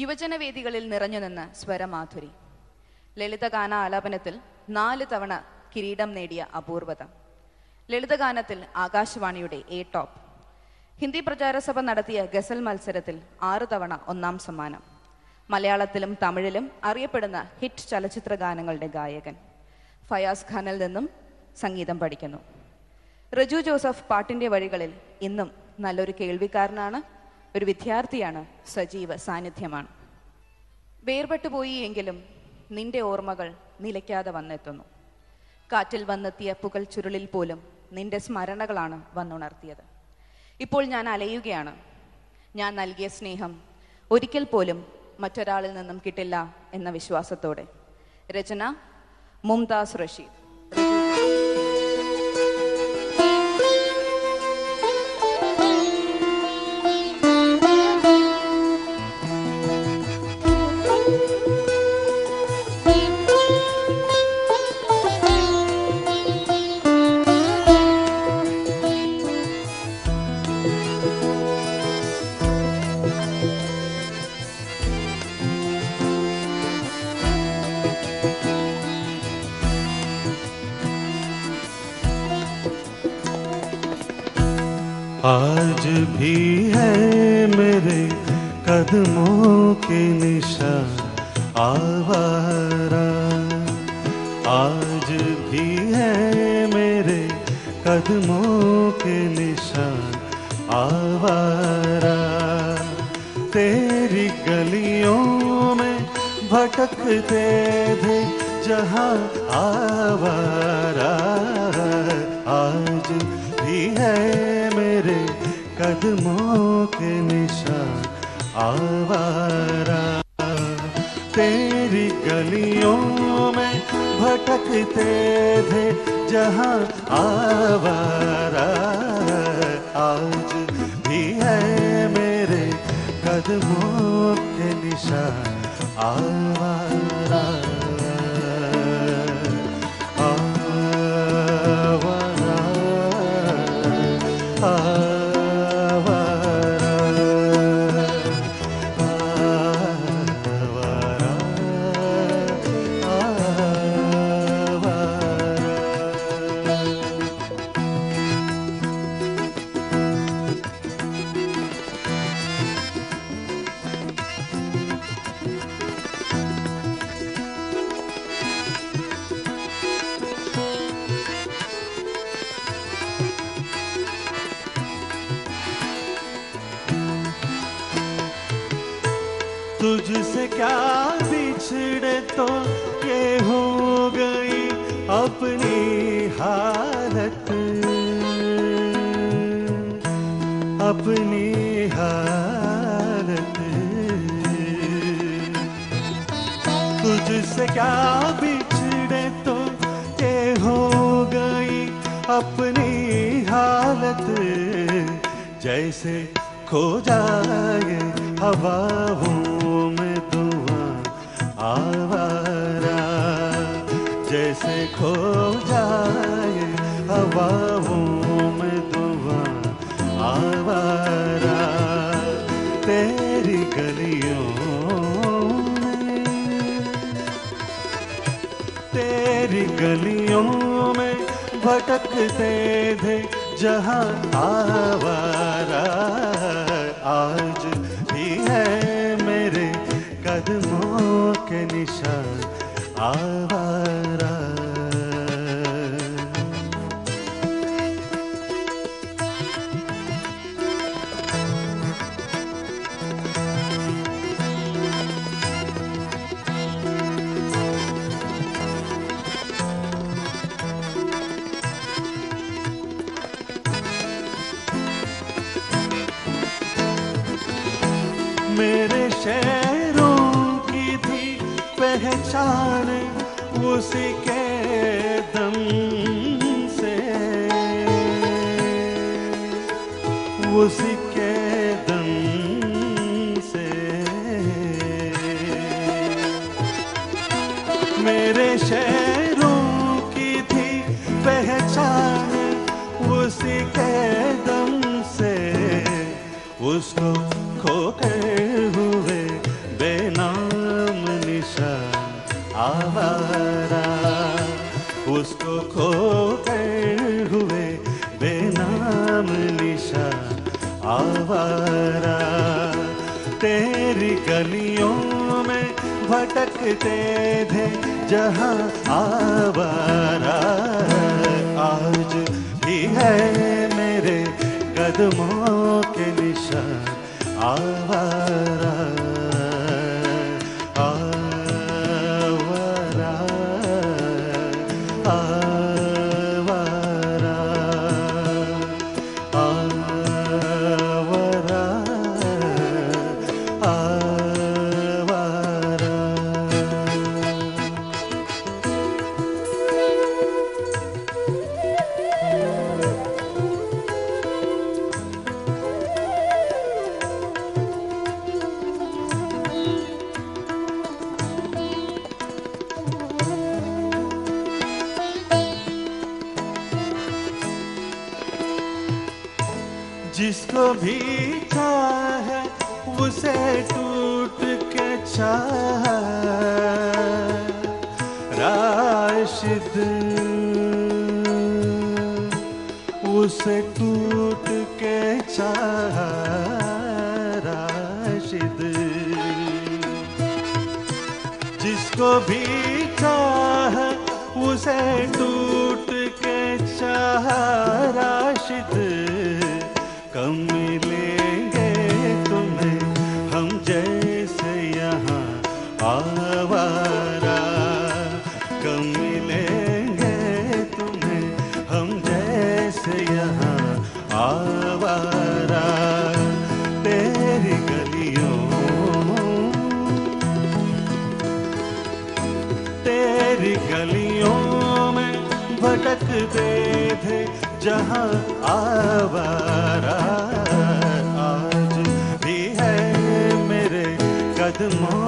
യുവജന വേദികളിൽ നിറഞ്ഞു നിന്ന സ്വരമാധുരി ലളിതഗാന ആലാപനത്തിൽ 4 തവണ കിരീടം നേടിയ അപൂർവത ലളിതഗാനത്തിൽ ആകാശവാണിയുടെ എ ടോപ്പ് ഹിന്ദി പ്രചാരസഭ നടത്തിയ ഗസൽ മത്സരത്തിൽ 6 തവണ 1ാം സമ്മാനം മലയാളത്തിലും തമിഴിലും അറിയപ്പെടുന്ന ഹിറ്റ് ചലച്ചിത്ര ഗാനങ്ങളുടെ ഗായകൻ ഫയാസ് ഖാനിൽ നിന്നും സംഗീതം പഠിക്കുന്നു റെജു ജോസഫ് പാട്ടിന്റെ വഴികളിൽ ഇന്നും നല്ലൊരു കേൾവിക്കാരനാണ് ഒരു വിദ്യാർത്ഥിയാണ് സജീവ സാന്നിധ്യമാണ് വേർപെട്ടുപോയി എങ്കിലും നിന്റെ ഓർമ്മകൾ നിലയ്ക്കാതെ വന്നെത്തുന്നു കാറ്റിൽ വന്നെത്തിയ പുകൽ ചുരുളിൽ പോലും നിന്റെ സ്മരണകളാണ് വന്നുണർത്തിയത് ഇപ്പോൾ ഞാൻ അലയുകയാണ് ഞാൻ നൽകിയ സ്നേഹം ഒരിക്കൽ പോലും മറ്റൊരാളിൽ നിന്നും കിട്ടില്ല എന്ന വിശ്വാസത്തോടെ രചന മുംതാസ് റഷീദ് आज भी है मेरे कदमों के निशान आवारा आज भी है मेरे कदमों के निशान आवारा तेरी गलियों में भटकते थे जहां आवारा आज भी है कदमों के निशान आवारा तेरी गलियों में भटकते थे जहां आवारा आज भी है मेरे कदमों के निशान आवारा तुझसे क्या बिछड़े तो ये हो गई अपनी हालत अपनी हालत तुझसे क्या बिछड़े तो ये हो गई अपनी हालत जैसे खो जाए हवाओं आवारा जैसे खो जाए हवाओं में दुआ आवारा तेरी गलियों में तेरी गलियों में भटकते थे जहां आवारा आज भी है मेरे कदमों के निशान आवारा मेरे शहर पहचान उसी के दम से उसी के दम से मेरे शहरों की थी पहचान उसी के दम से उसको खोकर हुए खो कर हुए बेनाम निशा आवारा। तेरी गलियों में भटकते थे जहां आवारा, आज भी है मेरे कदमों के निशान आवारा। जिसको भी चाहे उसे टूट के चाह राशिद, उसे टूट के चाह राशिद। जिसको भी चाह उसे टूट के चाह राशिद। कम मिलेंगे तुम्हें हम जैसे यहाँ आवारा, कम मिलेंगे तुम्हें हम जैसे यहाँ आवारा। तेरी गलियों, तेरी गलियों में भटकते थे जहाँ आवारा, आज भी है मेरे कदमों